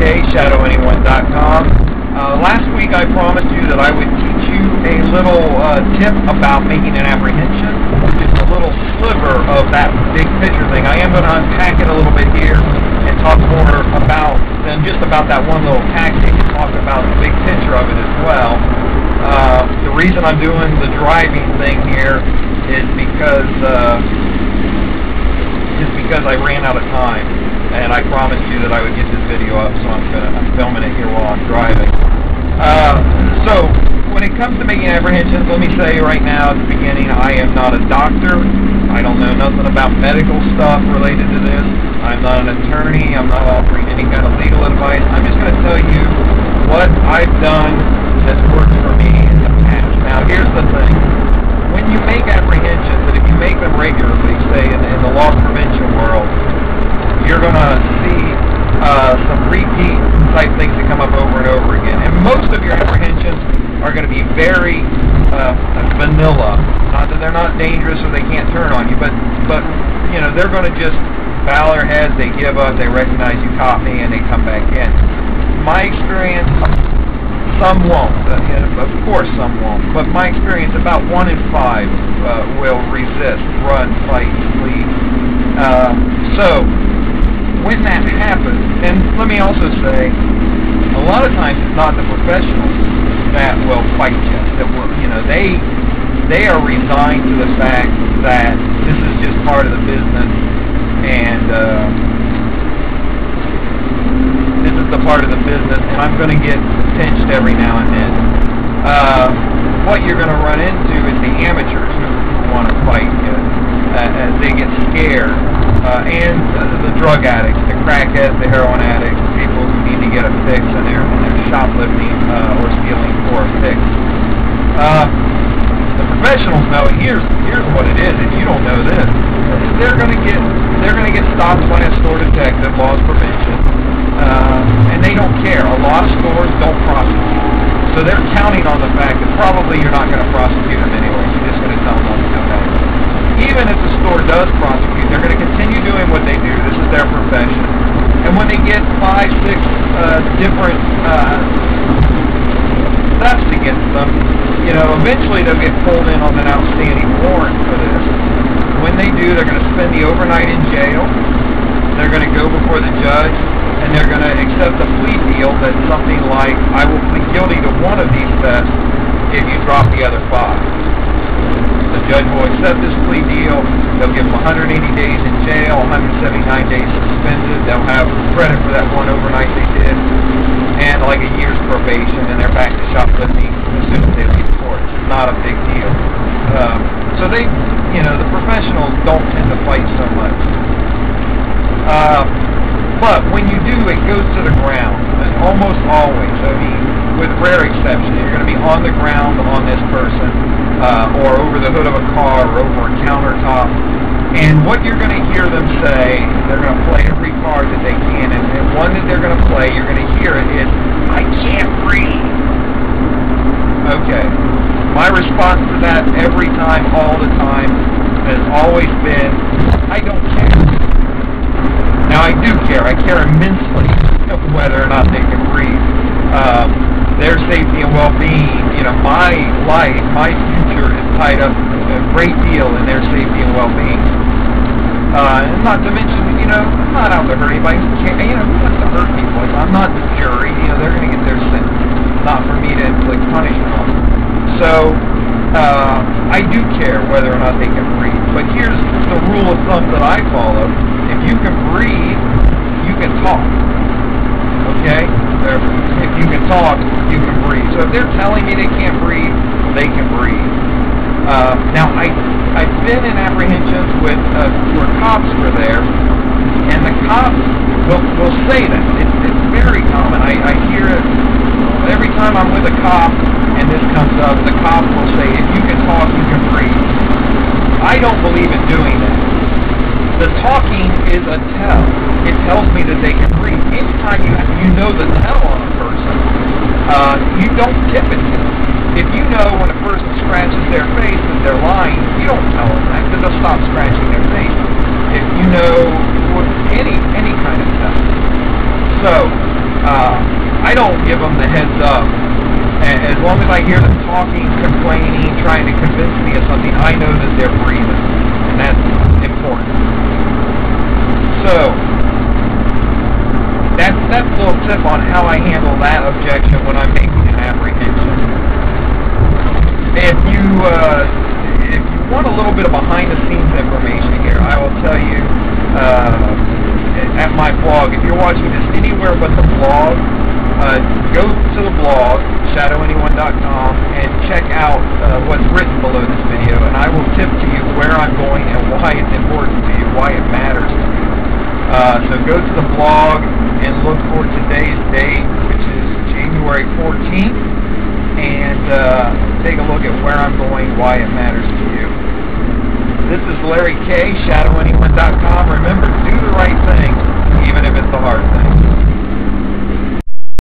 Kaye, ShadowAnyone.com. Last week I promised you that I would teach you a little tip about making an apprehension, just a little sliver of that big picture thing. I am going to unpack it a little bit here and talk more about than just about that one little tactic and talk about the big picture of it as well. The reason I'm doing the driving thing here is because I ran out of time. And I promised you that I would get this video up, so I'm filming it here while I'm driving. So, when it comes to making apprehensions, let me say right now at the beginning, I am not a doctor. I don't know nothing about medical stuff related to this. I'm not an attorney. I'm not offering any kind of legal advice. I'm just going to tell you what I've done that's worked for me in the past. Now, here's the thing. When you make apprehensions, and if you make them regularly, say in the law prevention world, you're going to see some repeat type things that come up over and over again. And most of your apprehensions are going to be very vanilla. Not that they're not dangerous or they can't turn on you, but you know, they're going to just bow their heads, they give up, they recognize you caught me, and they come back in. My experience, some won't. Of course some won't. But my experience, about 1 in 5 will resist, run, fight, flee. When that happens, and let me also say, a lot of times it's not the professionals that will fight you. That will, you know, they are resigned to the fact that this is just part of the business, and this is the part of the business, and I'm going to get pinched every now and then. What you're going to run into is the amateurs who want to fight you as they get scared. And the drug addicts, the crackheads, the heroin addicts, people who need to get a fix and they're shoplifting or stealing for a fix. The professionals know here's what it is, and you don't know this. They're gonna get stopped by a store detective, laws prevention, and they don't care. A lot of stores don't prosecute. So they're counting on the fact that probably you're not gonna prosecute them anyway. You're just gonna tell them not to come back. Even if the store does prosecute, they're going to continue doing what they do. This is their profession. And when they get 5, 6 different thefts against them, you know, eventually they'll get pulled in on an outstanding warrant for this. When they do, they're going to spend the overnight in jail. They're going to go before the judge, and they're going to accept a plea deal that's something like, I will plead guilty to one of these thefts if you drop the other 5. Judge will accept this plea deal. They'll give them 180 days in jail, 179 days suspended. They'll have credit for that one overnight they did, and like a year's probation, and they're back to shoplifting as soon as they leave court. It's not a big deal. So they, you know, the professionals don't tend to fight so much. But when you do, it goes to the ground, and almost always. I mean, with rare exception, you're going to be on the ground on this person. Or over the hood of a car, or over a countertop. And what you're going to hear them say, they're going to play every card that they can, and one that they're going to play, you're going to hear it, is, I can't breathe. Okay. My response to that every time, all the time, has always been, I don't care. Now, I do care. I care immensely whether or not they can breathe. Their safety and well-being, you know, my life, my future is tied up a great deal in their safety and well-being. And not to mention, you know, I'm not out to hurt anybody. You know, who wants to hurt people? I'm not the jury. You know, they're going to get their sentence. It's not for me to inflict punishment on them. So, I do care whether or not they can breathe. But here's the rule of thumb that I follow. If you can breathe, you can talk. Okay? If you can talk, you can breathe. So if they're telling me they can't breathe, they can breathe. Now, I've been in apprehensions with where cops were there, and the cops will say that. It's very common. I hear it every time I'm with a cop, and this comes up, the cop will say, if you can talk, you can breathe. I don't believe in doing that. The talking is a tell. It tells me that they can breathe. Anytime you know the tell on a person, you don't tip it to them. If you know when a person scratches their face that they're lying, you don't tell them that because they'll stop scratching their face. If you know any kind of tell. So give them the heads up. And as long as I hear them talking, complaining, trying to convince me of something, I know that they're breathing. And that's important. So, that's a little tip on how I handle that objection when I'm making an apprehension. If you want a little bit of behind-the-scenes information here, I will tell you at my blog, if you're watching this anywhere but the blog, go to the blog, ShadowAnyone.com, and check out what's written below this video, and I will tip to you where I'm going and why it's important to you, why it matters to you. So go to the blog and look for today's date, which is January 14th, and take a look at where I'm going, why it matters to you. This is Larry Kaye, ShadowAnyone.com. Remember, do the right thing, even if it's